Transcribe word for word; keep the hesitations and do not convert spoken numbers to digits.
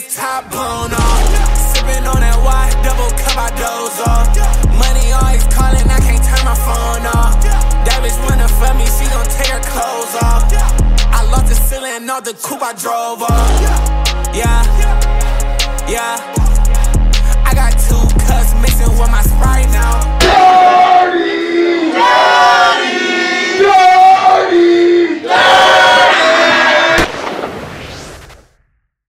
the top blown off. Sipping on that wine, double cup, I doze off. Money always calling, I can't turn my phone off. That bitch wanna fuck me, she gon' tear her clothes off. I lost the ceiling, all the coupe I drove off.